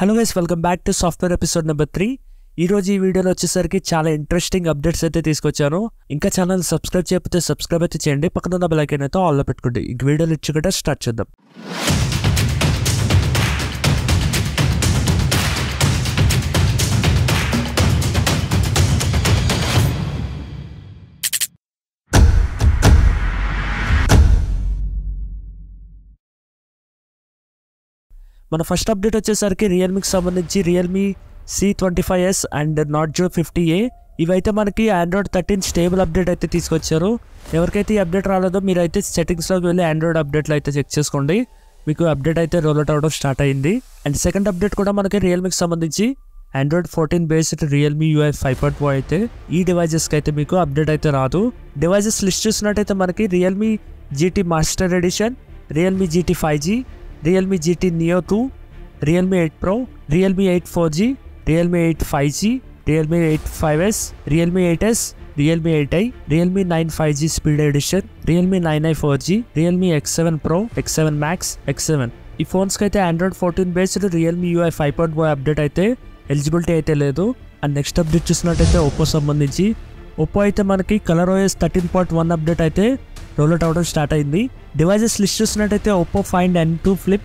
Hello guys, welcome back to software episode number 3. In this video, I have a interesting updates. If you want to subscribe to the channel, subscribe to the channel. Let's start this video. మన first update వచ్చేసరికి Realme కి సంబంధించి Realme C25S and NordJo 50A ఇవైతే మనకి Android 13 stable update అయితే తీసుకొచ్చారు. ఎవరికైతే ఈ అప్డేట్ రాలేదో మీరైతే సెట్టింగ్స్ లోకి వెళ్ళి Android అప్డేట్లు అయితే చెక్ చేసుకోండి. మీకు అప్డేట్ అయితే రోల్ అవుట్ అవడం స్టార్ట్ అయ్యింది. అండ్ సెకండ్ అప్డేట్ కూడా మనకి Realme కి సంబంధించి Android 14 based Realme UI 5.0 అయితే ఈ డివైసెస్ కి అయితే మీకు అప్డేట్ అయితే రాదు. డివైసెస్ లిస్ట్ చూసినట్టయితే మనకి Realme GT Master Edition, Realme GT 5G, RealMe GT Neo 2, RealMe 8 Pro, RealMe 8 4G, RealMe 8 5G, RealMe 8 5S, RealMe 8S, RealMe 8i, RealMe 9 5G Speed Edition, RealMe 9i 4G, RealMe X7 Pro, X7 Max, X7. ఈ phones కైతే Android 14 based Realme UI 5.0 update అయితే eligibility అయితే లేదు. And next update చూసినట్టయితే Oppo సంబంధించి Oppo అయితే మనకి ColorOS 13.1 update అయితే రోల్అట్ అవడం స్టార్ట్ అయింది. డివైజెస్ లిస్ట్ చూసినట్టయితే Oppo Find N2 Flip,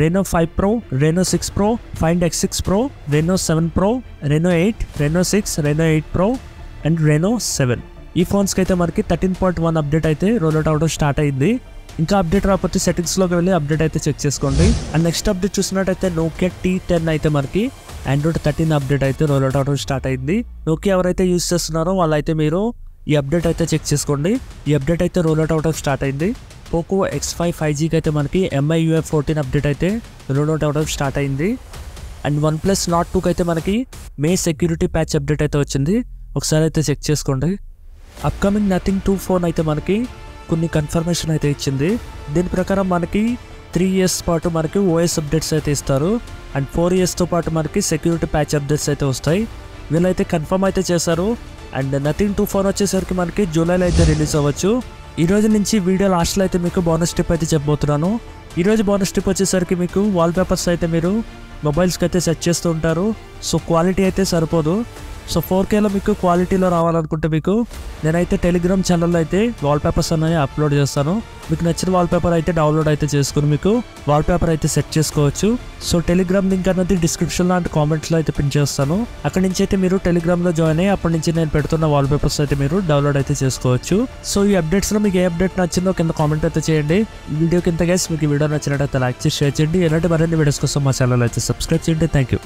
Reno 5 Pro, Reno 6 Pro, Find X6 Pro, Reno 7 Pro, Reno 8, Reno 6, Reno 8 Pro and Reno 7. ఈ ఫోన్స్కి అయితే మనకి 13.1 అప్డేట్ అయితే రోల్అట్ అవడం స్టార్ట్ అయింది. ఇంకా అప్డేట్ రాకపోతే సెట్టింగ్స్లోకి వెళ్ళి అప్డేట్ అయితే చెక్ చేసుకోండి. అండ్ నెక్స్ట్ అప్డేట్ చూసినట్టయితే Nokia T10 అయితే మనకి Android 13 అప్డేట్ అయితే రోల్అట్ అవడం స్టార్ట్ అయింది. Nokia ఎవరైతే యూజ్ చేస్తున్నారో వాళ్ళైతే మీరు ఈ అప్డేట్ అయితే చెక్ చేసుకోండి. ఈ అప్డేట్ అయితే రోల్అట్ అవడం స్టార్ట్ అయింది. Poco X5 5Gకి అయితే మనకి MIUI 14 అప్డేట్ అయితే రోల్అట్ అవడం స్టార్ట్ అయింది. అండ్ OnePlus Nord 2కి అయితే మనకి మే సెక్యూరిటీ ప్యాచ్ అప్డేట్ అయితే వచ్చింది. ఒకసారి అయితే చెక్ చేసుకోండి. అప్కమింగ్ Nothing phone2 అయితే మనకి కొన్ని కన్ఫర్మేషన్ అయితే ఇచ్చింది. దీని ప్రకారం మనకి 3 years పాటు మనకి OS అప్డేట్స్ అయితే ఇస్తారు. అండ్ 4 yearsతో పాటు మనకి సెక్యూరిటీ ప్యాచ్ అప్డేట్స్ అయితే వస్తాయి. వీళ్ళైతే కన్ఫర్మ్ అయితే చేశారు. అండ్ Nothing phone2 వచ్చేసరికి మనకి జూలైలో అయితే రిలీజ్ అవ్వచ్చు. ఈ రోజు నుంచి వీడియో లాస్ట్లో అయితే మీకు బోనస్ టిప్ అయితే చెప్పబోతున్నాను. ఈరోజు బోనస్ టిప్ వచ్చేసరికి మీకు వాల్పేపర్స్ అయితే మీరు మొబైల్స్కి అయితే సెట్ చేస్తూ ఉంటారు. సో క్వాలిటీ అయితే సరిపోదు. సో 4Kలో మీకు క్వాలిటీలో రావాలనుకుంటే మీకు నేనైతే టెలిగ్రామ్ ఛానల్లో అయితే వాల్పేపర్స్ అనేవి అప్లోడ్ చేస్తాను. మీకు నచ్చిన వాల్పేపర్ అయితే డౌన్లోడ్ అయితే చేసుకుని మీకు వాల్పేపర్ అయితే సెట్ చేసుకోవచ్చు. సో టెలిగ్రామ్ లింక్ అనేది డిస్క్రిప్షన్ లాంటి కామెంట్స్లో అయితే పిన్ చేస్తాను. అక్కడి నుంచి అయితే మీరు టెలిగ్రామ్లో జాయిన్ అయ్యి అప్పటి నుంచి నేను పెడుతున్న వాల్పేపర్స్ అయితే మీరు డౌన్లోడ్ అయితే చేసుకోవచ్చు. సో ఈ అప్డేట్స్లో మీకు ఏ అప్డేట్ నచ్చిందో కింద కామెంట్ అయితే చేయండి. ఈ వీడియో కింద గైస్ మీకు ఈ వీడియో నచ్చినట్టయితే లైక్ చేసి షేర్ చేయండి. ఇలాంటి మరిన్ని వీడియోస్ కోసం మా ఛానల్ అయితే సబ్స్క్రైబ్ చేయండి. Thank you.